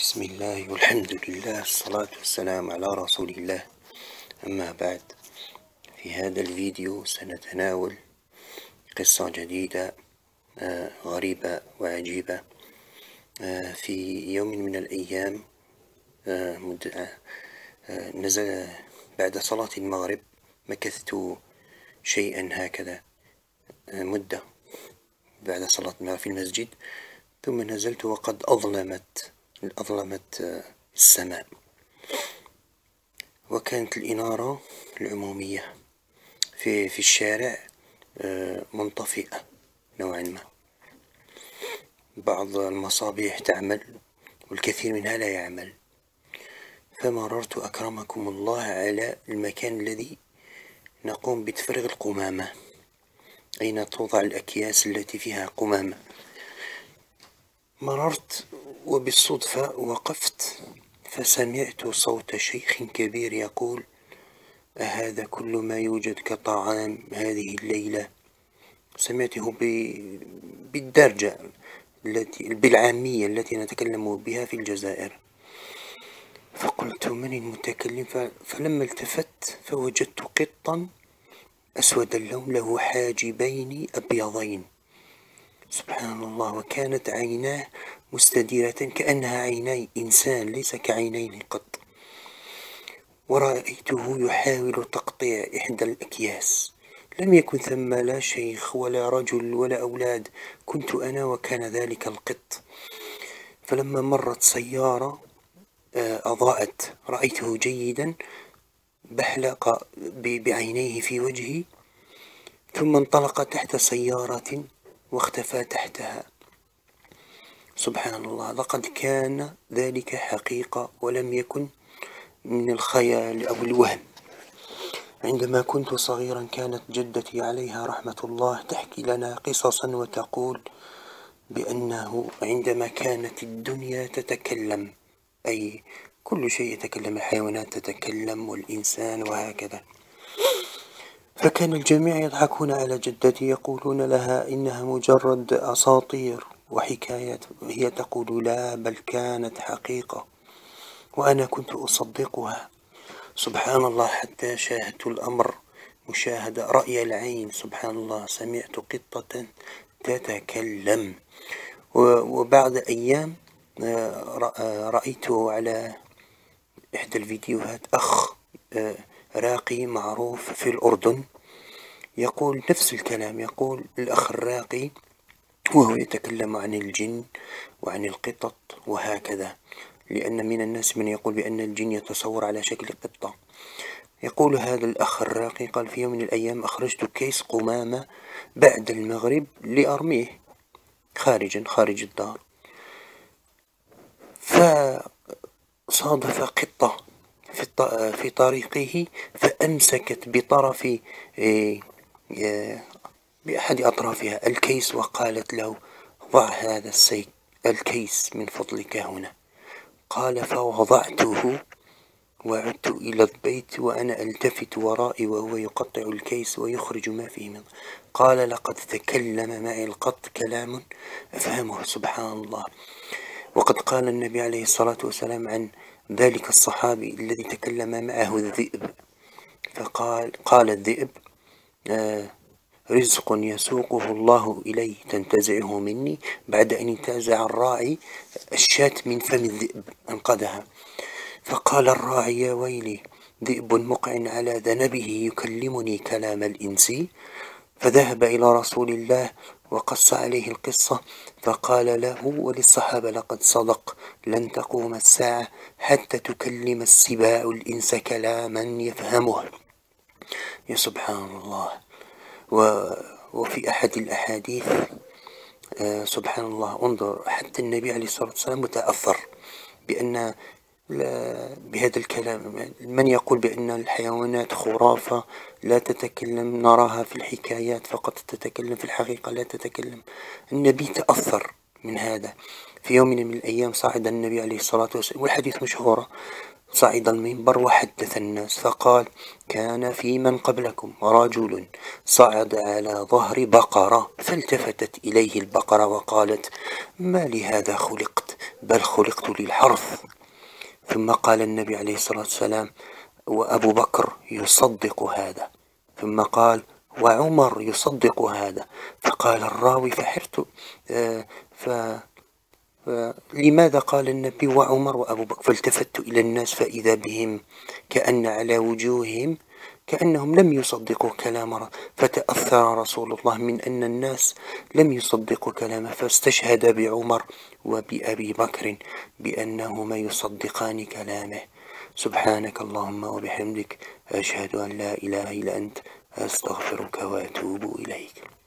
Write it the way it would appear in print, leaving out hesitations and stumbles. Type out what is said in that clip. بسم الله والحمد لله، الصلاة والسلام على رسول الله. أما بعد، في هذا الفيديو سنتناول قصة جديدة غريبة وعجيبة. في يوم من الأيام نزل بعد صلاة المغرب، مكثت شيئا هكذا مدة بعد صلاة المغرب في المسجد، ثم نزلت وقد أظلمت السماء، وكانت الإنارة العمومية في الشارع منطفئة نوعا ما. بعض المصابيح تعمل والكثير منها لا يعمل. فمررت أكرمكم الله على المكان الذي نقوم بتفريغ القمامة، أين توضع الأكياس التي فيها قمامة. مررت وبالصدفة وقفت، فسمعت صوت شيخ كبير يقول: أهذا كل ما يوجد كطعام هذه الليلة؟ سمعته بالدرجة بالعامية التي نتكلم بها في الجزائر. فقلت: من المتكلم؟ فلما التفت فوجدت قطا أسود اللون له حاجبين أبيضين، سبحان الله، وكانت عيناه مستديرة كأنها عيني إنسان ليس كعينين قط. ورأيته يحاول تقطيع إحدى الأكياس. لم يكن ثم لا شيخ ولا رجل ولا أولاد، كنت أنا وكان ذلك القط. فلما مرت سيارة أضاءت، رأيته جيدا، بحلق بعينيه في وجهي، ثم انطلق تحت سيارة واختفى تحتها. سبحان الله، لقد كان ذلك حقيقة ولم يكن من الخيال أو الوهم. عندما كنت صغيرا كانت جدتي عليها رحمة الله تحكي لنا قصصا وتقول بأنه عندما كانت الدنيا تتكلم، أي كل شيء يتكلم، الحيوانات تتكلم والإنسان وهكذا، فكان الجميع يضحكون على جدتي، يقولون لها إنها مجرد أساطير وحكايات. هي تقول: لا، بل كانت حقيقة، وأنا كنت أصدقها. سبحان الله، حتى شاهدت الأمر مشاهدة رأي العين. سبحان الله، سمعت قطة تتكلم. وبعد أيام رأيته على إحدى الفيديوهات، أخ راقي معروف في الأردن يقول نفس الكلام. يقول الأخ الراقي وهو يتكلم عن الجن وعن القطط وهكذا، لأن من الناس من يقول بأن الجن يتصور على شكل قطة. يقول هذا الأخ الراقي، قال: في يوم من الأيام أخرجت كيس قمامة بعد المغرب لأرميه خارج الدار، فصادف قطة في طريقه، فأمسكت بطرف بأحد أطرافها الكيس وقالت له: ضع هذا الكيس من فضلك هنا. قال: فوضعته وعدت إلى البيت وأنا ألتفت ورائي وهو يقطع الكيس ويخرج ما فيه منه. قال: لقد تكلم معي القط كلام أفهمه. سبحان الله، وقد قال النبي عليه الصلاة والسلام عن ذلك الصحابي الذي تكلم معه الذئب، فقال الذئب: رزق يسوقه الله إليه تنتزعه مني. بعد أن انتزع الراعي الشاة من فم الذئب أنقذها، فقال الراعي: يا ويلي، ذئب مقع على ذنبه يكلمني كلام الإنسي. فذهب إلى رسول الله وقص عليه القصة، فقال له وللصحابة: لقد صدق، لن تقوم الساعة حتى تكلم السباع الإنس كلاما يفهمه. يا سبحان الله. وفي أحد الأحاديث سبحان الله، انظر، حتى النبي عليه الصلاة والسلام متأثر بأن بهذا الكلام. من يقول بأن الحيوانات خرافة لا تتكلم، نراها في الحكايات فقط تتكلم، في الحقيقة لا تتكلم. النبي تأثر من هذا. في يوم من الأيام صعد النبي عليه الصلاة والسلام، والحديث مشهورة، صعد المنبر وحدث الناس فقال: كان في من قبلكم رجل صعد على ظهر بقرة، فالتفتت إليه البقرة وقالت: ما لهذا خلقت، بل خلقت للحرث. ثم قال النبي عليه الصلاة والسلام: وأبو بكر يصدق هذا. ثم قال: وعمر يصدق هذا. فقال الراوي: فحرت لماذا قال النبي وعمر وأبو بكر؟ فالتفت إلى الناس فإذا بهم كأن على وجوههم كأنهم لم يصدقوا كلامه، فتأثر رسول الله من أن الناس لم يصدقوا كلامه، فاستشهد بعمر وبأبي بكر بأنهما يصدقان كلامه. سبحانك اللهم وبحمدك، أشهد أن لا إله إلا أنت، أستغفرك وأتوب إليك.